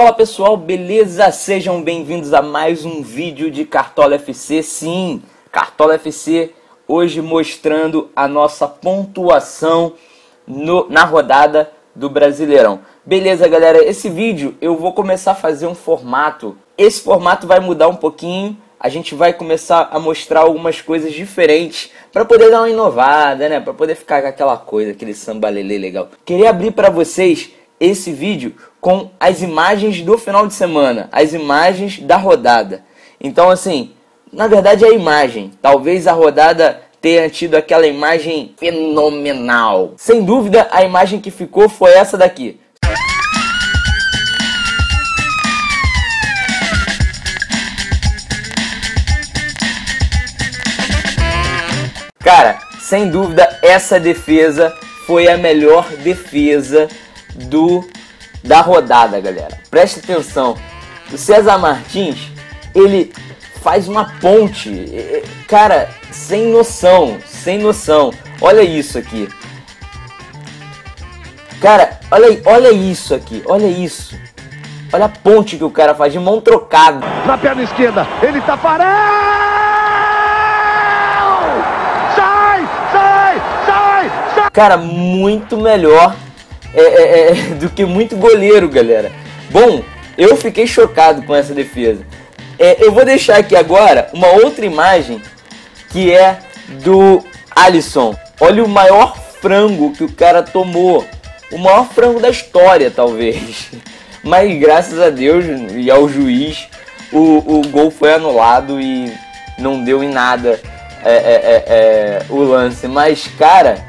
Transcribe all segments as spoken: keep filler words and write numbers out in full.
Fala pessoal, beleza? Sejam bem-vindos a mais um vídeo de Cartola F C. Sim, Cartola F C hoje mostrando a nossa pontuação no, na rodada do Brasileirão. Beleza, galera? Esse vídeo eu vou começar a fazer um formato. Esse formato vai mudar um pouquinho. A gente vai começar a mostrar algumas coisas diferentes para poder dar uma inovada, né? Para poder ficar com aquela coisa, aquele sambalelê legal. Queria abrir para vocês esse vídeo com as imagens do final de semana, as imagens da rodada. Então, assim, na verdade é a imagem. Talvez a rodada tenha tido aquela imagem fenomenal. Sem dúvida, a imagem que ficou foi essa daqui. Cara, sem dúvida, essa defesa foi a melhor defesa do, da rodada, galera. Presta atenção. O César Martins, ele faz uma ponte. Cara, sem noção, sem noção. Olha isso aqui. Cara, olha, olha isso aqui, olha isso. Olha a ponte que o cara faz de mão trocada. Na perna esquerda, ele tá parado! Cara, muito melhor é, é, é, do que muito goleiro, galera. Bom, eu fiquei chocado com essa defesa. É, eu vou deixar aqui agora uma outra imagem que é do Alisson. Olha o maior frango que o cara tomou. O maior frango da história, talvez. Mas graças a Deus e ao juiz, o, o gol foi anulado e não deu em nada é, é, é, é, o lance. Mas, cara...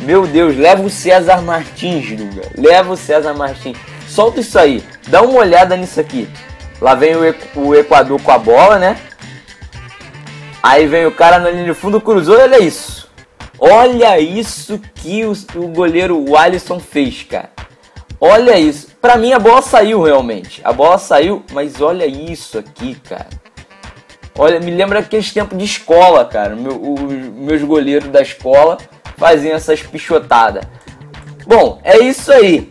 Meu Deus, leva o César Martins, Luga. Leva o César Martins. Solta isso aí. Dá uma olhada nisso aqui. Lá vem o Equador com a bola, né? Aí vem o cara na linha de fundo, cruzou. Olha isso. Olha isso que o, o goleiro o Alisson fez, cara. Olha isso. Pra mim a bola saiu realmente. A bola saiu, mas olha isso aqui, cara. Olha, me lembra aqueles tempos de escola, cara. Meu, os meus goleiros da escola... Fazinha essas pichotadas. Bom, é isso aí.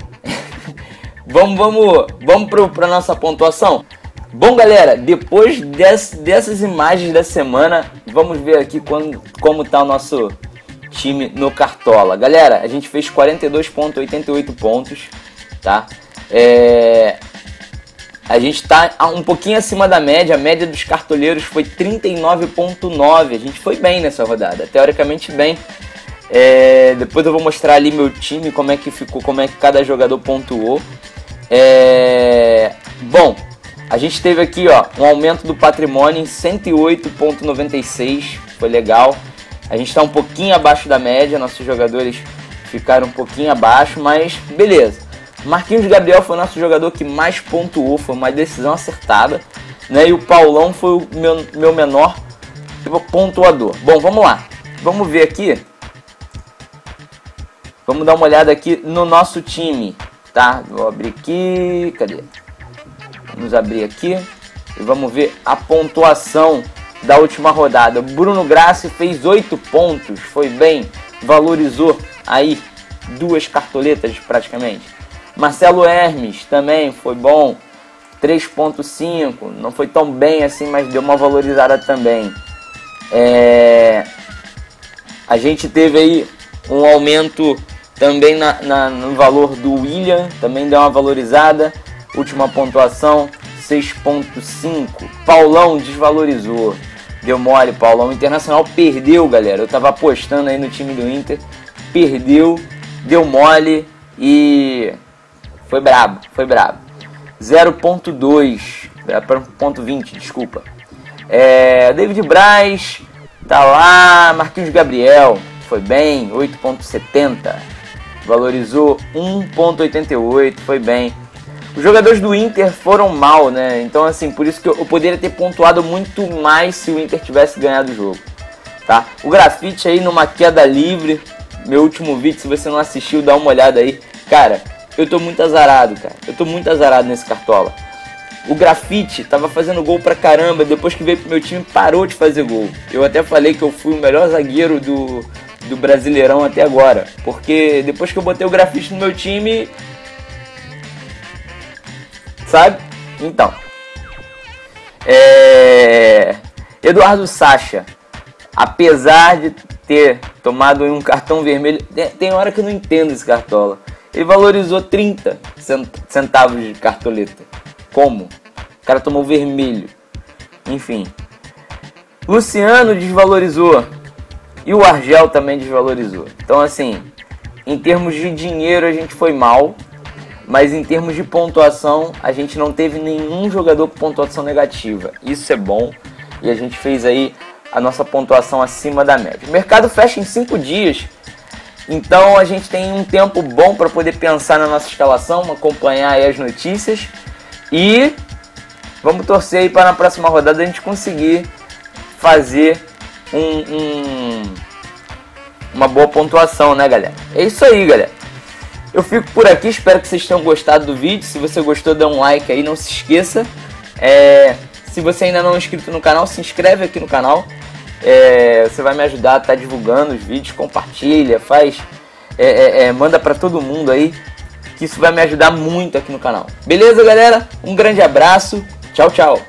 vamos vamos, vamos para pra nossa pontuação. Bom, galera, depois desse, dessas imagens da semana, vamos ver aqui quando, como tá o nosso time no Cartola. Galera, a gente fez quarenta e dois vírgula oitenta e oito pontos, tá? É... A gente tá um pouquinho acima da média. A média dos cartoleiros foi trinta e nove vírgula nove. A gente foi bem nessa rodada, teoricamente bem. É, depois eu vou mostrar ali meu time, como é que ficou, como é que cada jogador pontuou. É, bom, a gente teve aqui ó, um aumento do patrimônio em cento e oito vírgula noventa e seis, foi legal. A gente está um pouquinho abaixo da média, nossos jogadores ficaram um pouquinho abaixo, mas beleza. Marquinhos Gabriel foi o nosso jogador que mais pontuou, foi uma decisão acertada, né? E o Paulão foi o meu, meu menor tipo, pontuador. Bom, vamos lá, vamos ver aqui. Vamos dar uma olhada aqui no nosso time, tá? Vou abrir aqui, cadê? Vamos abrir aqui e vamos ver a pontuação da última rodada. Bruno Grassi fez oito pontos, foi bem, valorizou aí duas cartoletas praticamente. Marcelo Hermes também foi bom, três vírgula cinco, não foi tão bem assim, mas deu uma valorizada também. É... A gente teve aí um aumento... Também na, na, no valor do William, também deu uma valorizada. Última pontuação, seis vírgula cinco. Paulão desvalorizou. Deu mole, Paulão. O Internacional perdeu, galera. Eu tava apostando aí no time do Inter. Perdeu, deu mole e... Foi brabo, foi brabo. zero vírgula dois. zero vírgula vinte, desculpa. É, David Braz, tá lá. Marquinhos Gabriel. Foi bem, oito vírgula setenta, valorizou um vírgula oitenta e oito, foi bem. Os jogadores do Inter foram mal, né? Então, assim, por isso que eu poderia ter pontuado muito mais se o Inter tivesse ganhado o jogo, tá? O Grafite aí numa queda livre, meu último vídeo, se você não assistiu, dá uma olhada aí. Cara, eu tô muito azarado, cara, eu tô muito azarado nesse Cartola. O Grafite tava fazendo gol pra caramba, depois que veio pro meu time, parou de fazer gol. Eu até falei que eu fui o melhor zagueiro do... do Brasileirão até agora, porque depois que eu botei o Grafite no meu time sabe? Então, é... Eduardo Sacha, apesar de ter tomado um cartão vermelho, tem hora que eu não entendo esse Cartola. Ele valorizou trinta centavos de cartoleta. Como? O cara tomou vermelho. Enfim. Luciano desvalorizou. E o Argel também desvalorizou. Então, assim, em termos de dinheiro a gente foi mal. Mas em termos de pontuação, a gente não teve nenhum jogador com pontuação negativa. Isso é bom. E a gente fez aí a nossa pontuação acima da média. O mercado fecha em cinco dias. Então a gente tem um tempo bom para poder pensar na nossa escalação, acompanhar aí as notícias. E vamos torcer aí para na próxima rodada a gente conseguir fazer um, um, uma boa pontuação, né, galera? É isso aí, galera. Eu fico por aqui, espero que vocês tenham gostado do vídeo. Se você gostou, dá um like aí, não se esqueça. É, se você ainda não é inscrito no canal, se inscreve aqui no canal. É, você vai me ajudar a estar divulgando os vídeos, compartilha, faz, é, é, é, manda pra todo mundo aí, que isso vai me ajudar muito aqui no canal. Beleza, galera? Um grande abraço, tchau, tchau!